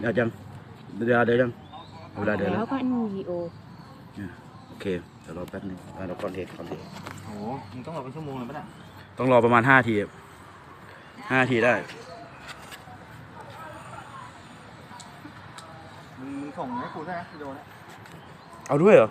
เดี๋ยวจังเดี๋ยวจังเวลาเดี๋ยวแล้วก็วีโอโอเคเดี๋ยวรอแป๊บนึงเราคอนเทนต์โอ้มันต้องรอเป็นชั่วโมงเลยป่ะเนี่ยต้องรอประมาณ5 ที5 ทีได้มึงส่งให้กูได้นะวิดีโอเนี่ยเอาด้วยเหรอ